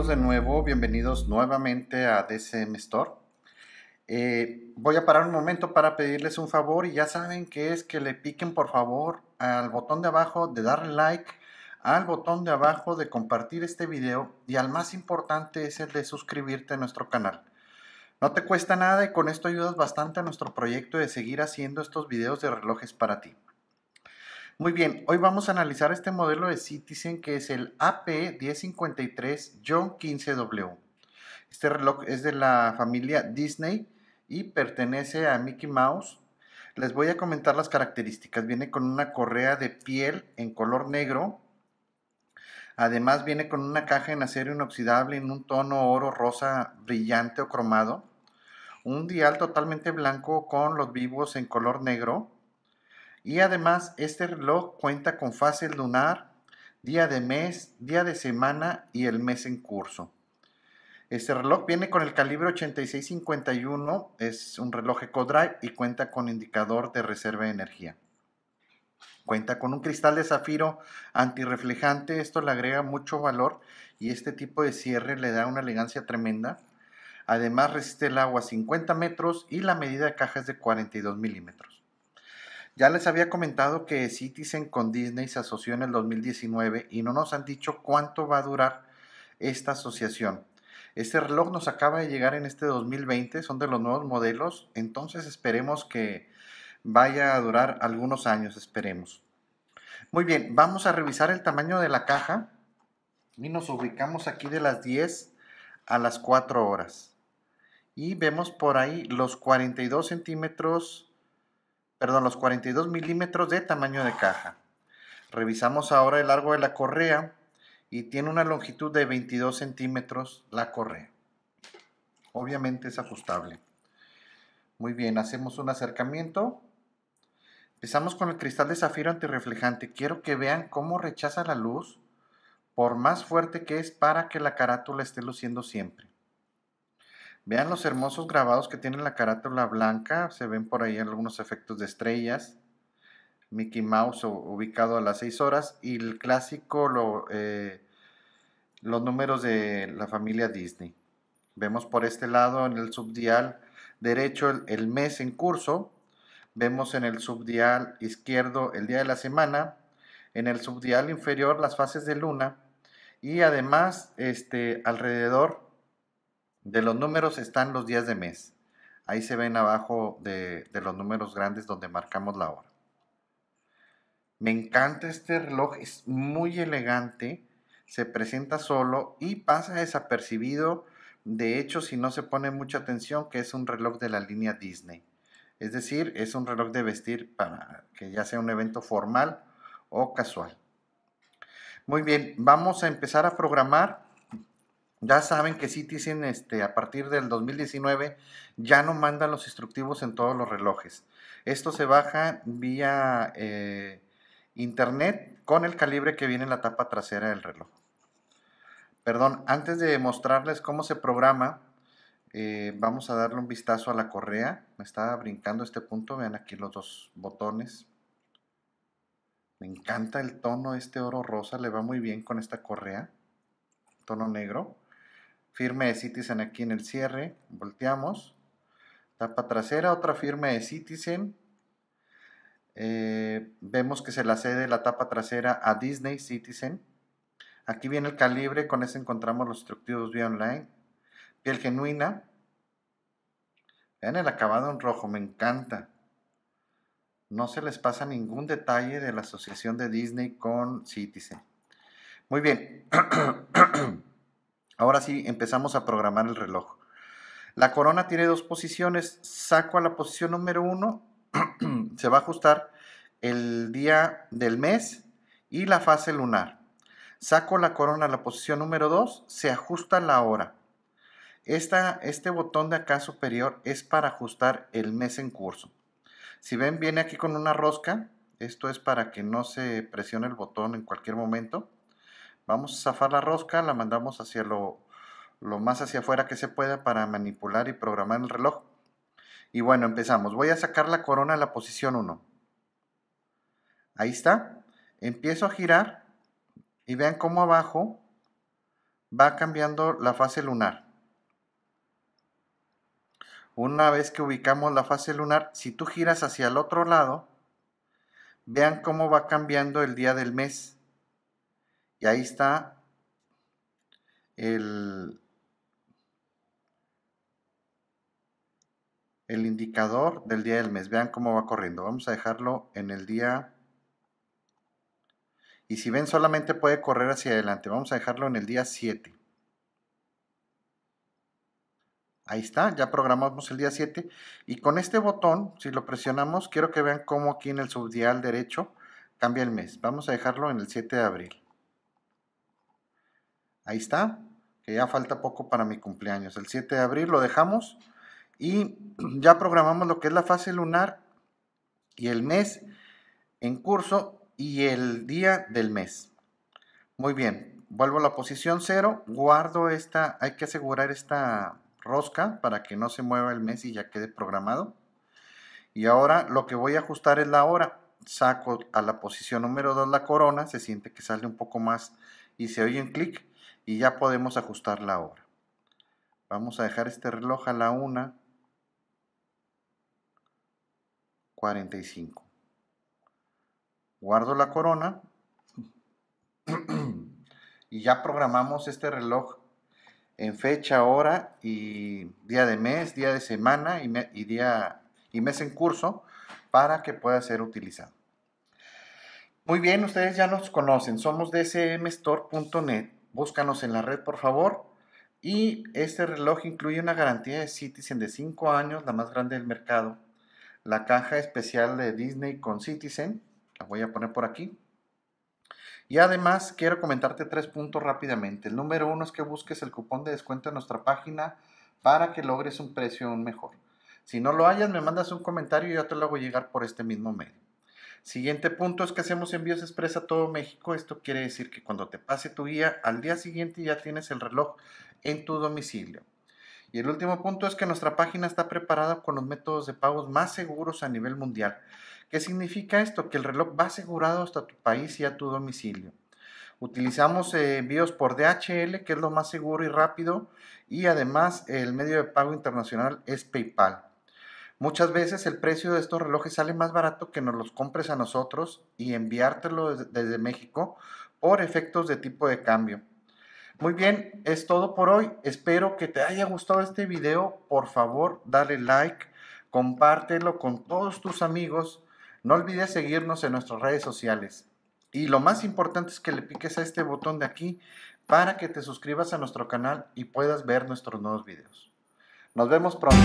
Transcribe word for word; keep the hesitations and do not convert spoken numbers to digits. Saludos de nuevo, bienvenidos nuevamente a D C M Store. Eh, voy a parar un momento para pedirles un favor y ya saben que es que le piquen por favor al botón de abajo de darle like, al botón de abajo de compartir este video y al más importante es el de suscribirte a nuestro canal. No te cuesta nada y con esto ayudas bastante a nuestro proyecto de seguir haciendo estos videos de relojes para ti. Muy bien, hoy vamos a analizar este modelo de Citizen que es el A P uno cero cinco tres quince W. Este reloj es de la familia Disney y pertenece a Mickey Mouse. Les voy a comentar las características. Viene con una correa de piel en color negro. Además viene con una caja en acero inoxidable en un tono oro rosa brillante o cromado. Un dial totalmente blanco con los vivos en color negro. Y además este reloj cuenta con fase lunar, día de mes, día de semana y el mes en curso. Este reloj viene con el calibre ochenta y seis cincuenta y uno, es un reloj EcoDrive y cuenta con indicador de reserva de energía. Cuenta con un cristal de zafiro antirreflejante, esto le agrega mucho valor y este tipo de cierre le da una elegancia tremenda. Además resiste el agua cincuenta metros y la medida de caja es de cuarenta y dos milímetros. Ya les había comentado que Citizen con Disney se asoció en el dos mil diecinueve y no nos han dicho cuánto va a durar esta asociación. Este reloj nos acaba de llegar en este dos mil veinte, son de los nuevos modelos, entonces esperemos que vaya a durar algunos años, esperemos. Muy bien, vamos a revisar el tamaño de la caja y nos ubicamos aquí de las diez a las cuatro horas. Y vemos por ahí los cuarenta y dos centímetros, perdón, los cuarenta y dos milímetros de tamaño de caja. Revisamos ahora el largo de la correa. Y tiene una longitud de veintidós centímetros la correa. Obviamente es ajustable. Muy bien, hacemos un acercamiento. Empezamos con el cristal de zafiro antirreflejante. Quiero que vean cómo rechaza la luz, por más fuerte que es, para que la carátula esté luciendo siempre. Vean los hermosos grabados que tiene la carátula blanca. Se ven por ahí algunos efectos de estrellas. Mickey Mouse ubicado a las seis horas y el clásico, lo, eh, los números de la familia Disney. Vemos por este lado en el subdial derecho el, el mes en curso, vemos en el subdial izquierdo el día de la semana, en el subdial inferior las fases de luna y además este, alrededor de los números están los días de mes. Ahí se ven abajo de, de los números grandes donde marcamos la hora. Me encanta este reloj, es muy elegante, se presenta solo y pasa desapercibido. De hecho, si no se pone mucha atención, que es un reloj de la línea Disney. Es decir, es un reloj de vestir para que ya sea un evento formal o casual. Muy bien, vamos a empezar a programar. Ya saben que Citizen este, a partir del dos mil diecinueve ya no mandan los instructivos en todos los relojes. Esto se baja vía... Eh, Internet con el calibre que viene en la tapa trasera del reloj. Perdón, antes de mostrarles cómo se programa, eh, vamos a darle un vistazo a la correa. Me estaba brincando este punto, vean aquí los dos botones. Me encanta el tono este oro rosa, le va muy bien con esta correa. Tono negro. Firme de Citizen aquí en el cierre, volteamos. Tapa trasera, otra firme de Citizen. Eh, vemos que se la cede la tapa trasera a Disney Citizen. Aquí viene el calibre, con ese encontramos los instructivos vía online. Piel genuina. Vean el acabado en rojo, me encanta. No se les pasa ningún detalle de la asociación de Disney con Citizen. Muy bien. Ahora sí empezamos a programar el reloj. La corona tiene dos posiciones. Saco a la posición número uno. Se va a ajustar el día del mes y la fase lunar. Saco la corona a la posición número dos, se ajusta la hora. Esta, este botón de acá superior es para ajustar el mes en curso. Si ven, viene aquí con una rosca. Esto es para que no se presione el botón en cualquier momento. Vamos a zafar la rosca, la mandamos hacia lo, lo más hacia afuera que se pueda para manipular y programar el reloj. Y bueno, empezamos. Voy a sacar la corona a la posición uno. Ahí está. Empiezo a girar. Y vean cómo abajo va cambiando la fase lunar. Una vez que ubicamos la fase lunar, si tú giras hacia el otro lado, vean cómo va cambiando el día del mes. Y ahí está el, el indicador del día del mes. Vean cómo va corriendo. Vamos a dejarlo en el día. Y si ven, solamente puede correr hacia adelante. Vamos a dejarlo en el día siete. Ahí está, ya programamos el día siete. Y con este botón, si lo presionamos, quiero que vean cómo aquí en el subdial derecho cambia el mes. Vamos a dejarlo en el siete de abril. Ahí está, que ya falta poco para mi cumpleaños. El siete de abril lo dejamos y ya programamos lo que es la fase lunar y el mes en curso y el día del mes. Muy bien, vuelvo a la posición cero, guardo esta, hay que asegurar esta rosca para que no se mueva el mes y ya quede programado. Y ahora lo que voy a ajustar es la hora. Saco a la posición número dos la corona, se siente que sale un poco más y se oye un clic. Y ya podemos ajustar la hora. Vamos a dejar este reloj a la una cuarenta y cinco. Guardo la corona. Y ya programamos este reloj en fecha, hora y día de mes, día de semana y, me, y, día, y mes en curso para que pueda ser utilizado. Muy bien, ustedes ya nos conocen. Somos D C M Store punto net. Búscanos en la red, por favor. Y este reloj incluye una garantía de Citizen de cinco años, la más grande del mercado. La caja especial de Disney con Citizen, la voy a poner por aquí. Y además quiero comentarte tres puntos rápidamente. El número uno es que busques el cupón de descuento en nuestra página para que logres un precio aún mejor. Si no lo hayas, me mandas un comentario y yo te lo hago llegar por este mismo medio. Siguiente punto es que hacemos envíos express a todo México. Esto quiere decir que cuando te pase tu guía, al día siguiente ya tienes el reloj en tu domicilio. Y el último punto es que nuestra página está preparada con los métodos de pagos más seguros a nivel mundial. ¿Qué significa esto? Que el reloj va asegurado hasta tu país y a tu domicilio. Utilizamos envíos por D H L, que es lo más seguro y rápido, y además el medio de pago internacional es PayPal. Muchas veces el precio de estos relojes sale más barato que nos los compres a nosotros y enviártelo desde México por efectos de tipo de cambio. Muy bien, es todo por hoy. Espero que te haya gustado este video. Por favor, dale like, compártelo con todos tus amigos. No olvides seguirnos en nuestras redes sociales. Y lo más importante es que le piques a este botón de aquí para que te suscribas a nuestro canal y puedas ver nuestros nuevos videos. Nos vemos pronto.